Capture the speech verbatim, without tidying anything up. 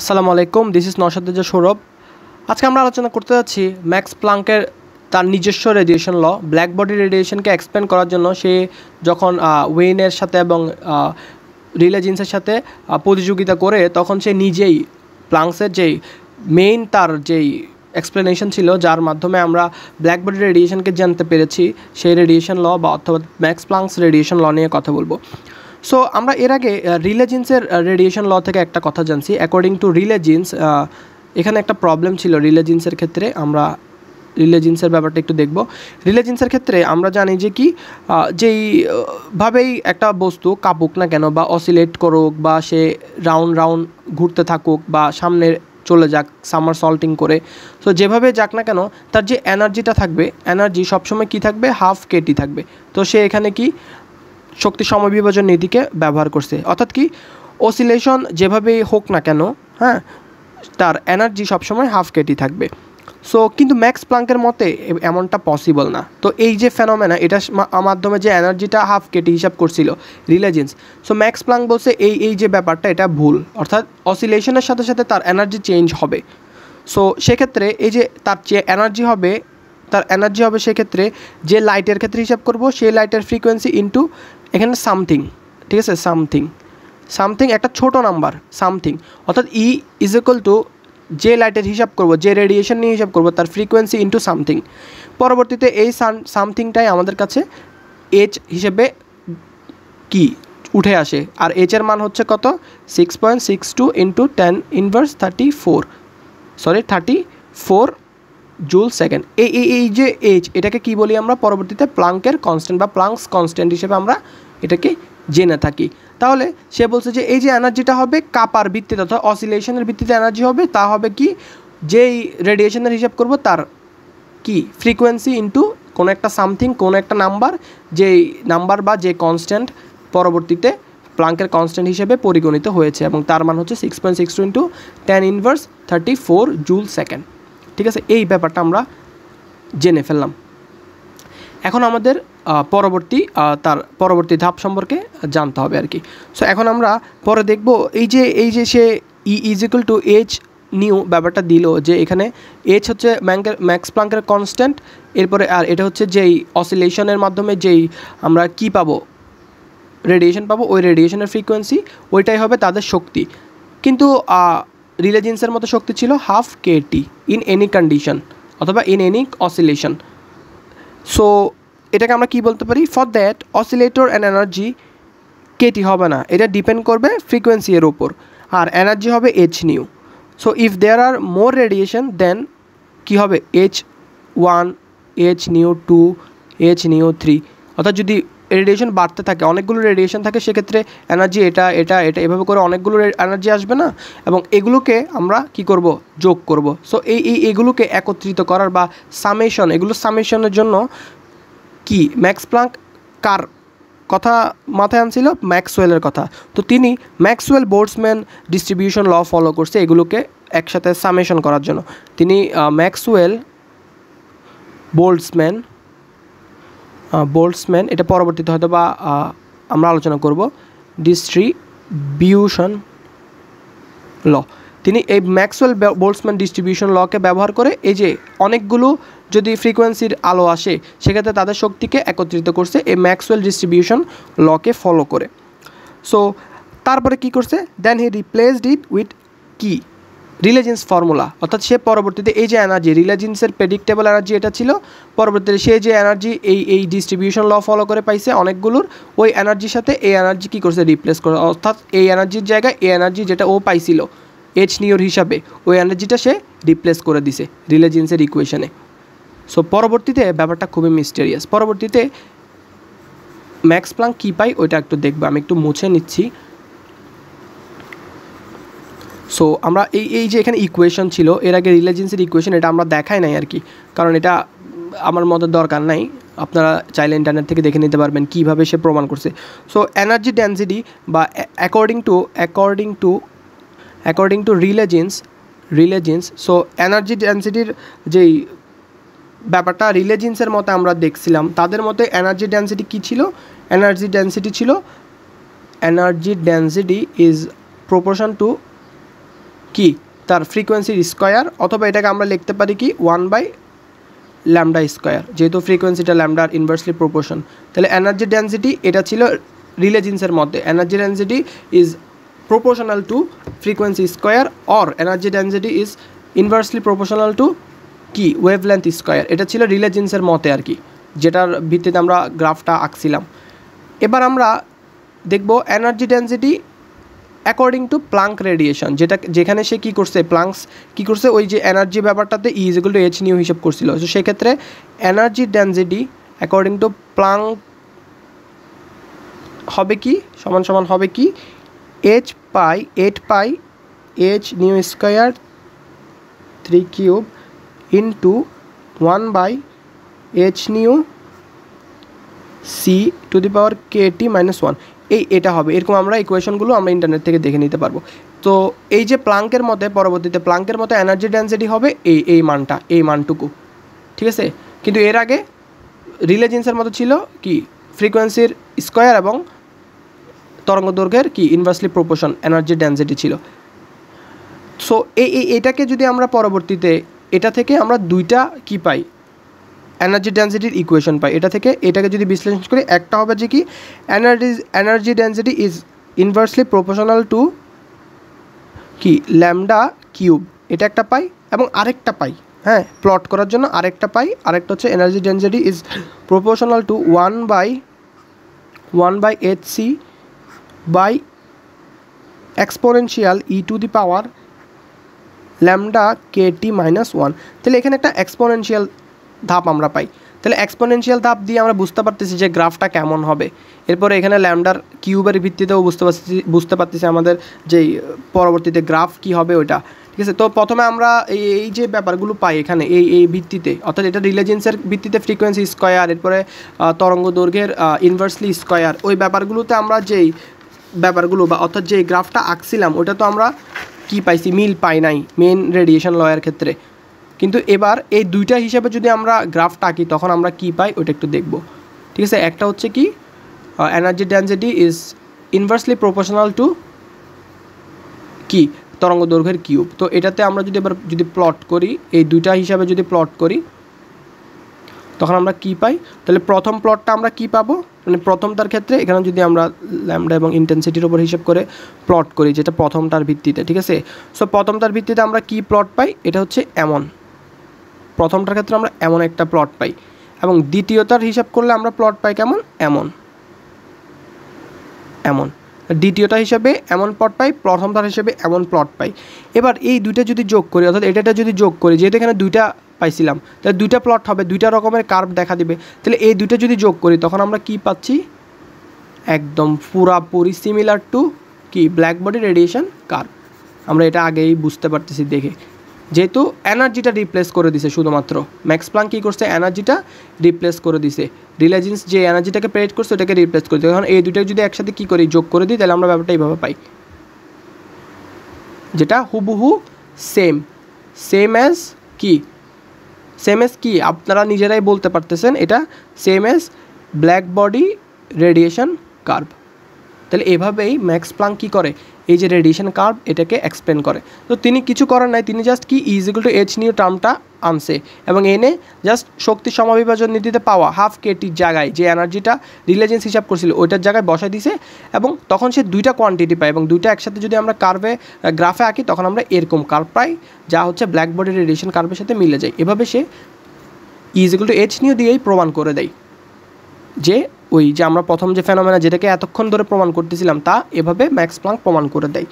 আসসালামু আলাইকুম, this is Naushad Reza Saurav. আজকে আমরা আলোচনা করতে যাচ্ছি ম্যাক্স প্লাঙ্কের তার নিজস্ব রেডিয়েশন ল, ব্ল্যাক বডি রেডিয়েশনকে এক্সপ্যান্ড করার জন্য সে যখন ওয়েনের সাথে এবং রেলে-জিন্সের সাথে প্রতিযোগিতা করে তখন সে নিজেই প্লাঙ্কসের যেই মেইন তার যেই এক্সপ্লেনেশন ছিল যার মাধ্যমে আমরা ব্ল্যাক বডি রেডিয়েশনকে জানতে পেরেছি, সেই রেডিয়েশন ল বা অথবা ম্যাক্স প্লাঙ্কস রেডিয়েশন ল নিয়ে কথা বলবো। সো আমরা এর আগে রেলে-জিন্সের রেডিয়েশন ল থেকে একটা কথা জানছি। অ্যাকর্ডিং টু রেলে-জিন্স, এখানে একটা প্রবলেম ছিল রেলে-জিন্সের ক্ষেত্রে। আমরা রেলে-জিন্সের ব্যাপারটা একটু দেখব। রেলে-জিন্সের ক্ষেত্রে আমরা জানি যে কি যেইভাবেই একটা বস্তু কাঁপুক না কেন বা অসিলেট করুক বা সে রাউন্ড রাউন্ড ঘুরতে থাকুক বা সামনের চলে যাক সামারসল্টিং করে, সো যেভাবে যাক না কেন তার যে এনার্জিটা থাকবে, এনার্জি সবসময় কি থাকবে? হাফ কেটি থাকবে। তো সে এখানে কি শক্তি সমবিভাজন নীতিকে ব্যবহার করছে, অর্থাৎ কি অসিলেশন যেভাবেই হোক না কেন, হ্যাঁ, তার এনার্জি সবসময় হাফ কেটি থাকবে। সো কিন্তু ম্যাক্স প্লাঙ্কের মতে এমনটা পসিবল না। তো এই যে ফেনোমেনা, এটার মাধ্যমে যে এনার্জিটা হাফ কেটি হিসাব করছিল রেলে-জিন্স, সো ম্যাক্স প্লাঙ্ক বলছে এই এই যে ব্যাপারটা এটা ভুল, অর্থাৎ অসিলেশনের সাথে সাথে তার এনার্জি চেঞ্জ হবে। সো সেক্ষেত্রে এই যে তার যে এনার্জি হবে, তার এনার্জি হবে সেক্ষেত্রে যে লাইটের ক্ষেত্রে হিসাব করব সেই লাইটের ফ্রিকোয়েন্সি ইন্টু এখানে সামথিং, ঠিক আছে, সামথিং সামথিং একটা ছোট নাম্বার সামথিং, অর্থাৎ ই ইজ ইকুয়াল টু যে লাইটের হিসাব করব, যে রেডিয়েশন নিয়ে হিসাব করব তার ফ্রিকোয়েন্সি ইন্টু সামথিং। পরবর্তীতে এই সামথিংটাই আমাদের কাছে এইচ হিসেবে কি উঠে আসে, আর এইচের মান হচ্ছে কত? Six point six two into ten inverse thirty four sorry thirty four joule second. এই এই যে এইচ, এটাকে কি বলি আমরা? পরবর্তীতে প্লাঙ্কের কনস্ট্যান্ট বা প্লাঙ্কস কনস্ট্যান্ট হিসেবে আমরা এটাকে জেনে থাকি। তাহলে সে বলছে যে এই যে এনার্জিটা হবে কাপার ভিত্তিতে অর্থাৎ অসিলেশনের ভিত্তিতে এনার্জি হবে, তা হবে কি যেই রেডিয়েশনের হিসাব করব তার কি ফ্রিকোয়েন্সি ইন্টু কোনো একটা সামথিং, কোনো একটা নাম্বার, যেই নাম্বার বা যে কনস্ট্যান্ট পরবর্তীতে প্লাঙ্কের কনস্ট্যান্ট হিসেবে পরিগণিত হয়েছে, এবং তার মান হচ্ছে six point six two into ten inverse thirty four joule second. ঠিক আছে, এই ব্যাপারটা আমরা জেনে ফেললাম। এখন আমাদের পরবর্তী তার পরবর্তী ধাপ সম্পর্কে জানতে হবে আর কি। সো এখন আমরা পরে দেখব এই যে এই যে সে E is equal to H nu ব্যাপারটা দিল, যে এখানে এইচ হচ্ছে ম্যাক্স প্লাঙ্কের কনস্ট্যান্ট, এরপরে আর এটা হচ্ছে যেই অসিলেশনের মাধ্যমে যেই আমরা কি পাবো, রেডিয়েশন পাবো, ওই রেডিয়েশনের ফ্রিকোয়েন্সি, ওইটাই হবে তাদের শক্তি। কিন্তু রেলে-জিন্সের মতো শক্তি ছিল half KT in any condition অথবা ইন এনি অসিলেশন। সো এটাকে আমরা কি বলতে পারি? For that oscillator and energy KT হবে না, এটা ডিপেন্ড করবে ফ্রিকোয়েন্সি এর ওপর, আর এনার্জি হবে H nu. So if there are more radiation then কি হবে? H one, H nu two, H nu three, অর্থাৎ যদি রেডিয়েশন বাড়তে থাকে, অনেকগুলো রেডিয়েশন থাকে, সেক্ষেত্রে এনার্জি এটা এটা এটা এভাবে করে অনেকগুলো এনার্জি আসবে না, এবং এগুলোকে আমরা কি করব? যোগ করব। সো এই এই এগুলোকে একত্রিত করার বা সামেশন, এগুলো সামেশনের জন্য কি ম্যাক্স প্লাঙ্ক কার কথা মাথায় আনছিল? ম্যাক্সওয়েলের কথা। তো তিনি Maxwell Boltzmann distribution law follow করছে এগুলোকে একসাথে সামেশন করার জন্য। তিনি ম্যাক্সওয়েল বোল্টজম্যান বোল্টজম্যান এটা পরবর্তীতে হয়তো বা আমরা আলোচনা করব, ডিস্ট্রিবিউশন ল, তিনি এই ম্যাক্সওয়েল বোল্টজম্যান ডিস্ট্রিবিউশন লকে ব্যবহার করে এই যে অনেকগুলো যদি ফ্রিকোয়েন্সির আলো আসে সেক্ষেত্রে তাদের শক্তিকে একত্রিত করছে এই ম্যাক্সওয়েল ডিস্ট্রিবিউশন লকে ফলো করে। সো তারপরে কি করছে? Then he replaced it with কি রেলে-জিন্স ফর্মুলা, অর্থাৎ সে পরবর্তীতে এই যে এনার্জি রেলে-জিন্সের প্রেডিক্টেবল এনার্জি এটা ছিল, পরবর্তীতে সে যে এনার্জি এই এই ডিস্ট্রিবিউশন ল ফলো করে পাইছে অনেকগুলোর, ওই এনার্জির সাথে এই এনার্জি কী করছে? রিপ্লেস করে, অর্থাৎ এই এনার্জির জায়গায় এই এনার্জি যেটা ও পাইছিল এইচ নিউর হিসাবে, ওই এনার্জিটা সে রিপ্লেস করে দিছে রেলে-জিন্সের ইকুয়েশনে। সো পরবর্তীতে ব্যাপারটা খুবই মিস্টেরিয়াস। পরবর্তীতে ম্যাক্স প্লাঙ্ক কী পাই ওইটা একটু দেখবো, আমি একটু মুছে নিচ্ছি। সো আমরা এই এই যে এখানে ইকুয়েশন ছিল এর আগে রেলে-জিন্সের ইকুয়েশন, এটা আমরা দেখাই নাই আর কি, কারণ এটা আমার মতো দরকার নাই, আপনারা চাইলে ইন্টারনেট থেকে দেখে নিতে পারবেন কীভাবে সে প্রমাণ করছে। সো এনার্জি ডেন্সিটি বা according to according to according to Rayleigh Jeans Rayleigh Jeans so energy ডেন্সিটির যেই ব্যাপারটা রেলে-জিন্সের মতো আমরা দেখছিলাম, তাদের মতে এনার্জি ডেন্সিটি কী ছিল? এনার্জি ডেন্সিটি ছিল energy density is proportion to কি তার ফ্রিকোয়েন্সির স্কয়ার অথবা এটাকে আমরা লিখতে পারি কি ওয়ান বাই ল্যামডা স্কয়ার যেহেতু ফ্রিকোয়েন্সিটা ল্যামডার ইনভার্সলি প্রপোর্শন। তাহলে এনার্জি ডেন্সিটি এটা ছিল রিলে-জিন্সের মধ্যে, energy density is proportional to frequency square or energy density is inversely proportional to কি ওয়েভলেন্থ স্কয়ার, এটা ছিল রিলে-জিন্সের মতে আর কি, যেটার ভিত্তিতে আমরা গ্রাফটা আঁকছিলাম। এবার আমরা দেখব energy density according to Planck radiation, যেটা যেখানে সে কী করছে প্লাঙ্কস কী করছে ওই যে এনার্জি ব্যাপারটাতে E is equal to H nu হিসাব করছিল। তো সেক্ষেত্রে energy density according to Planck হবে কি সমান সমান হবে কি H pi eight pi H nu square three cube into one by H nu C to the power K T minus one, এই এটা হবে। এরকম আমরা ইকুয়েশনগুলো আমরা ইন্টারনেট থেকে দেখে নিতে পারবো। তো এই যে প্লাঙ্কের মতে পরবর্তীতে প্লাঙ্কের মতে এনার্জি ডেন্সিটি হবে এই এই মানটা এই মানটুকু, ঠিক আছে। কিন্তু এর আগে রিলে-জিন্সের মতো ছিল কি ফ্রিকোয়েন্সির স্কোয়ার এবং তরঙ্গ দৈর্ঘ্যের কি ইনভার্সলি প্রপোর্শন এনার্জি ডেন্সিটি ছিল। সো এই এটাকে যদি আমরা পরবর্তীতে এটা থেকে আমরা দুইটা কি পাই এনার্জি ডেন্সিটির ইকুয়েশন পাই, এটা থেকে এটাকে যদি বিশ্লেষণ করি একটা হবে যে কি energy energy density is inversely proportional to কি ল্যামডা কিউব, এটা একটা পাই এবং আরেকটা পাই, হ্যাঁ প্লট করার জন্য আরেকটা পাই, আরেকটা হচ্ছে energy density is proportional to one by one by H C by exponential E to the power lambda K T minus one. তাহলে এখানে একটা এক্সপোনেনশিয়াল ধাপ আমরা পাই, তাহলে এক্সপোনেনশিয়াল ধাপ দিয়ে আমরা বুঝতে পারতেছি যে গ্রাফটা কেমন হবে। এরপরে এখানে ল্যামডার কিউবের ভিত্তিতেও বুঝতে পারছি বুঝতে পারতেছি আমাদের যেই পরবর্তীতে গ্রাফ কি হবে ওইটা, ঠিক আছে। তো প্রথমে আমরা এই এই যে ব্যাপারগুলো পাই এখানে এই এই ভিত্তিতে অর্থাৎ এটা রিলে-জিন্সের ভিত্তিতে ফ্রিকোয়েন্সি স্কোয়ার এরপরে তরঙ্গ দৈর্ঘ্যের ইনভার্সলি স্কোয়ার, ওই ব্যাপারগুলোতে আমরা যেই ব্যাপারগুলো বা অর্থাৎ যেই গ্রাফটা আঁকছিলাম ওটা তো আমরা কি পাইছি মিল পাই নাই মেন রেডিয়েশন লয়ের ক্ষেত্রে। কিন্তু এবার এই দুইটা হিসাবে যদি আমরা গ্রাফটা আঁকি তখন আমরা কি পাই ওটা একটু দেখব, ঠিক আছে। একটা হচ্ছে কি energy density is inversely proportional to কি তরঙ্গ দৈর্ঘ্যের কিউব, তো এটাতে আমরা যদি এবার যদি প্লট করি এই দুইটা হিসাবে যদি প্লট করি তখন আমরা কি পাই, তাহলে প্রথম প্লটটা আমরা কি পাবো মানে প্রথমটার ক্ষেত্রে এখানে যদি আমরা ল্যামডা এবং ইন্টেন্সিটির উপর হিসাব করে প্লট করি যেটা প্রথমটার ভিত্তিতে, ঠিক আছে। সো প্রথমটার ভিত্তিতে আমরা কি প্লট পাই এটা হচ্ছে এমন প্রথমটার ক্ষেত্রে আমরা এমন একটা প্লট পাই এবং দ্বিতীয়টার হিসাব করলে আমরা প্লট পাই কেমন এমন এমন দ্বিতীয়টা হিসাবে এমন প্লট পাই প্রথমটার হিসাবে এমন প্লট পাই। এবার এই দুইটা যদি যোগ করি অর্থাৎ এটাটা যদি যোগ করি যেহেতু এখানে দুইটা পাইছিলাম তাহলে দুইটা প্লট হবে দুইটা রকমের কার্ভ দেখা দিবে, তাহলে এই দুইটা যদি যোগ করি তখন আমরা কি পাচ্ছি একদম পুরাপুরি সিমিলার টু কি ব্ল্যাক বডি রেডিয়েশন কার্ভ, আমরা এটা আগেই বুঝতে পারতেছি দেখে যেহেতু এনার্জিটা রিপ্লেস করে দিছে শুধুমাত্র ম্যাক্স প্লাঙ্ক কী করছে এনার্জিটা রিপ্লেস করে দিছে, রিলে-জিন্স যে এনার্জিটাকে প্রেড করছে ওটাকে রিপ্লেস করে দিচ্ছে। এখন এই দুইটা যদি একসাথে কী করি যোগ করে দিই তাহলে আমরা ব্যাপারটা এইভাবে পাই যেটা হুবহু সেম সেম অ্যাজ কি সেম অ্যাজ কি আপনারা নিজেরাই বলতে পারতেছেন এটা same as black body radiation curve. তাহলে এভাবেই ম্যাক্স প্লাঙ্ক কী করে এই যে রেডিয়েশন কার্ভ এটাকে এক্সপ্লেন করে। তো তিনি কিছু করার নাই, তিনি জাস্ট কি is equal to H nu টার্মটা আনছে এবং এনে জাস্ট শক্তি সমবিভাজন নীতিতে পাওয়া হাফ কেটির জায়গায় যে এনার্জিটা রিলে-জিন্স হিসাব করছিল ওইটার জায়গায় বসাই দিছে এবং তখন সে দুইটা কোয়ান্টিটি পায় এবং দুইটা একসাথে যদি আমরা কার্ভে গ্রাফে আঁকি তখন আমরা এরকম কার্ভ পাই যা হচ্ছে ব্ল্যাক বডি রেডিয়েশন কার্ভের সাথে মিলে যায়। এভাবে সে is equal to H nu দিয়েই প্রমাণ করে দেয় যে ওই যে আমরা প্রথম যে ফেনোমেনা যেটাকে এতক্ষণ ধরে প্রমাণ করতেছিলাম তা এভাবে ম্যাক্স প্লাঙ্ক প্রমাণ করে দেয়।